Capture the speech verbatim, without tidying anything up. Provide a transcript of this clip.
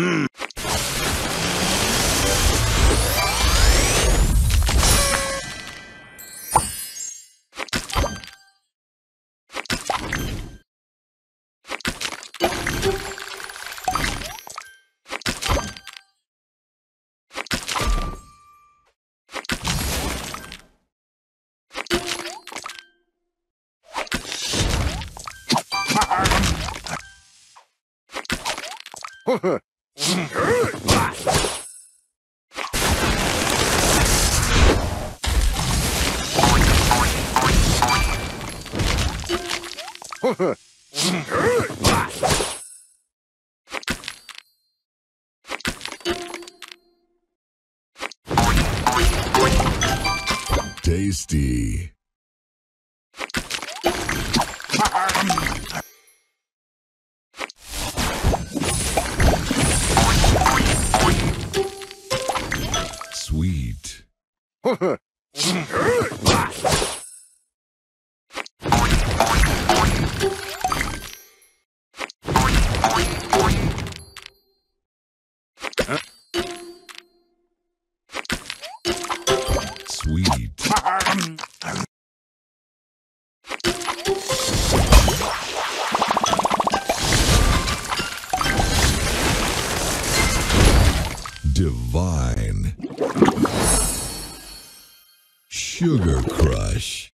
Hmm. Huh. Huh. Tasty. Sweet. Sweet. Divine. Sugar Crush.